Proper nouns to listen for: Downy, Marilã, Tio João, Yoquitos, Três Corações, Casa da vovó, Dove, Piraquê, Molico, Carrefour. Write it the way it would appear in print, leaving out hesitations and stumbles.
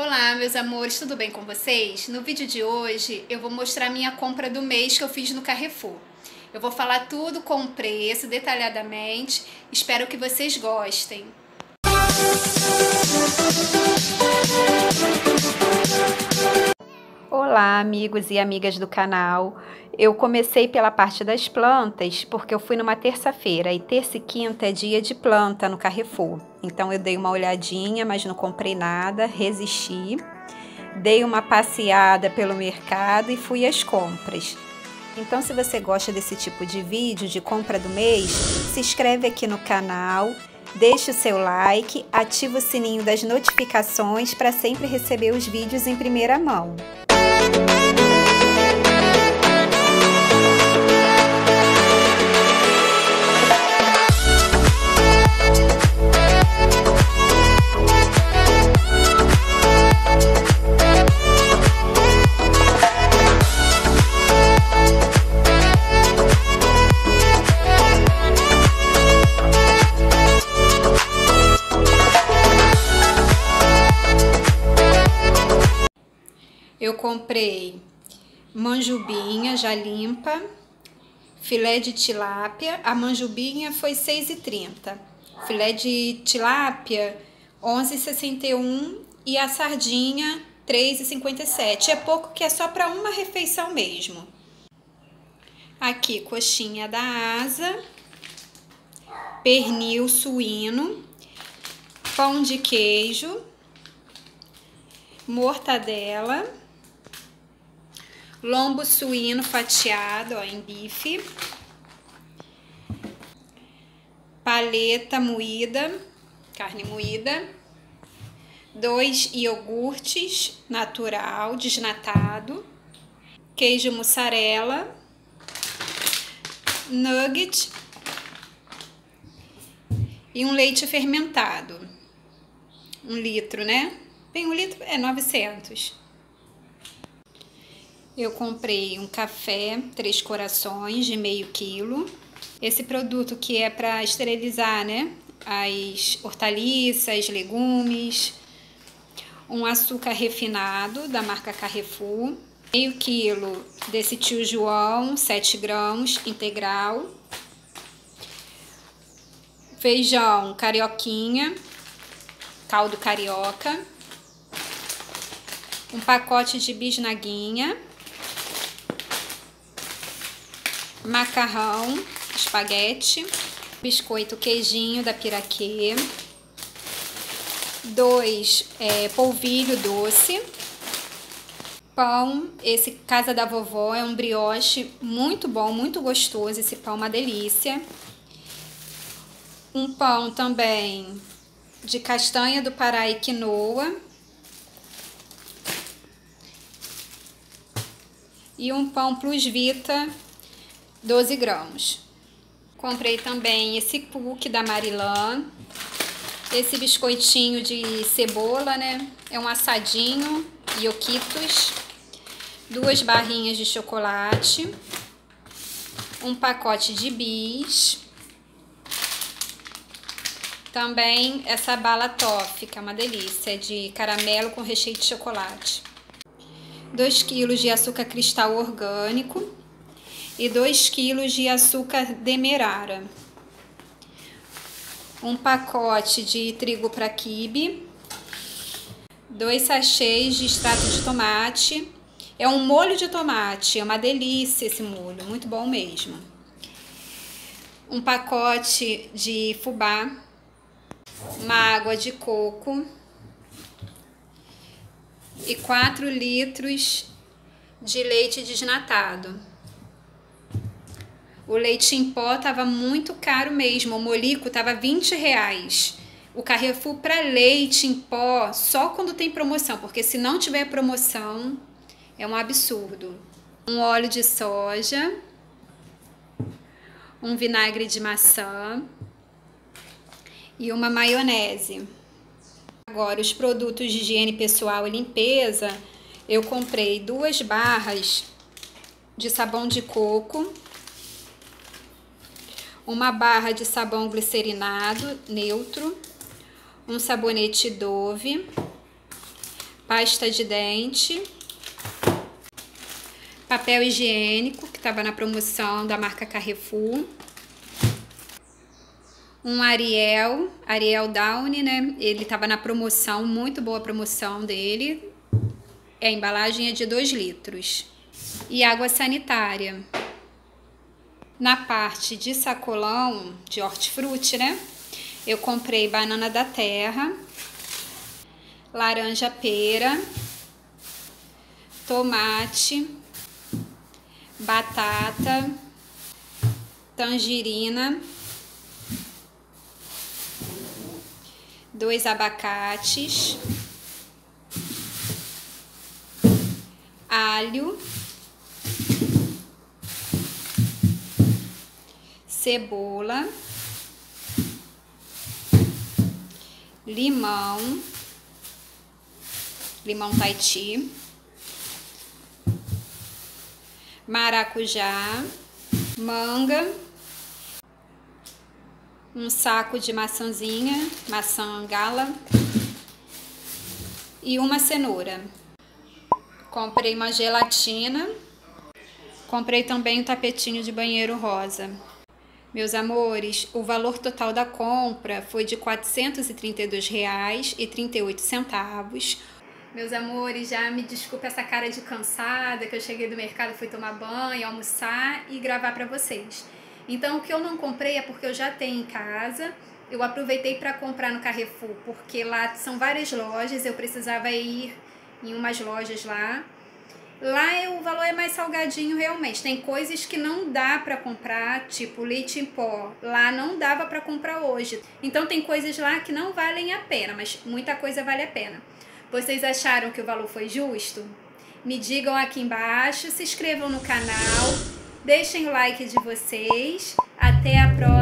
Olá, meus amores, tudo bem com vocês? No vídeo de hoje eu vou mostrar minha compra do mês que eu fiz no Carrefour. Eu vou falar tudo com o preço, detalhadamente. Espero que vocês gostem. Olá, amigos e amigas do canal. Eu comecei pela parte das plantas, porque eu fui numa terça-feira e terça e quinta é dia de planta no Carrefour. Então eu dei uma olhadinha, mas não comprei nada, resisti. Dei uma passeada pelo mercado e fui às compras. Então, se você gosta desse tipo de vídeo de compra do mês, se inscreve aqui no canal, deixe o seu like, ativa o sininho das notificações para sempre receber os vídeos em primeira mão. Eu comprei manjubinha já limpa, filé de tilápia. A manjubinha foi R$ 6,30. Filé de tilápia, R$ 11,61. E a sardinha, R$ 3,57. É pouco, que é só para uma refeição mesmo. Aqui, coxinha da asa, pernil suíno, pão de queijo, mortadela, lombo suíno fatiado, ó, em bife, paleta moída, carne moída, 2 iogurtes natural, desnatado, queijo mussarela, nugget e um leite fermentado, 1 litro, né? Bem, 1 litro é 900. Eu comprei um café Três Corações de meio quilo. Esse produto que é para esterilizar, né, as hortaliças, legumes. Um açúcar refinado da marca Carrefour. Meio quilo desse Tio João, 7 grãos, integral. Feijão carioquinha, caldo carioca. Um pacote de bisnaguinha. Macarrão, espaguete, biscoito queijinho da Piraquê, 2 polvilho doce, pão, esse Casa da Vovó é um brioche muito bom, muito gostoso, esse pão é uma delícia. Um pão também de castanha do Pará e quinoa e um pão plus vita, 12 grãos. Comprei também esse cookie da Marilã, esse biscoitinho de cebola, né? É um assadinho, Yoquitos, 2 barrinhas de chocolate, um pacote de bis, também essa bala Toffee, que é uma delícia, de caramelo com recheio de chocolate, 2 kg de açúcar cristal orgânico e 2 kg de açúcar demerara, um pacote de trigo para quibe, 2 sachês de extrato de tomate, é um molho de tomate, é uma delícia esse molho, muito bom mesmo, um pacote de fubá, uma água de coco e 4 litros de leite desnatado. O leite em pó tava muito caro mesmo, o Molico tava R$ 20. O Carrefour para leite em pó, só quando tem promoção, porque se não tiver promoção, é um absurdo. Um óleo de soja, um vinagre de maçã e uma maionese. Agora, os produtos de higiene pessoal e limpeza, eu comprei 2 barras de sabão de coco, uma barra de sabão glicerinado neutro, um sabonete Dove, pasta de dente, papel higiênico, que estava na promoção da marca Carrefour, um Ariel Downy, né? Ele estava na promoção, muito boa a promoção dele. A embalagem é de 2 litros. E água sanitária. Na parte de sacolão, de hortifruti, né? Eu comprei banana da terra, laranja pera, tomate, batata, tangerina, 2 abacates, alho, cebola, limão taiti, maracujá, manga, um saco de maçãzinha, maçã gala e uma cenoura. Comprei uma gelatina, comprei também um tapetinho de banheiro rosa. Meus amores, o valor total da compra foi de R$ 432,38. Meus amores, já me desculpa essa cara de cansada, que eu cheguei do mercado, fui tomar banho, almoçar e gravar para vocês. Então, o que eu não comprei é porque eu já tenho em casa. Eu aproveitei para comprar no Carrefour, porque lá são várias lojas, eu precisava ir em umas lojas lá. Lá o valor é mais salgadinho realmente, tem coisas que não dá para comprar, tipo leite em pó, lá não dava para comprar hoje. Então tem coisas lá que não valem a pena, mas muita coisa vale a pena. Vocês acharam que o valor foi justo? Me digam aqui embaixo, se inscrevam no canal, deixem o like de vocês, até a próxima.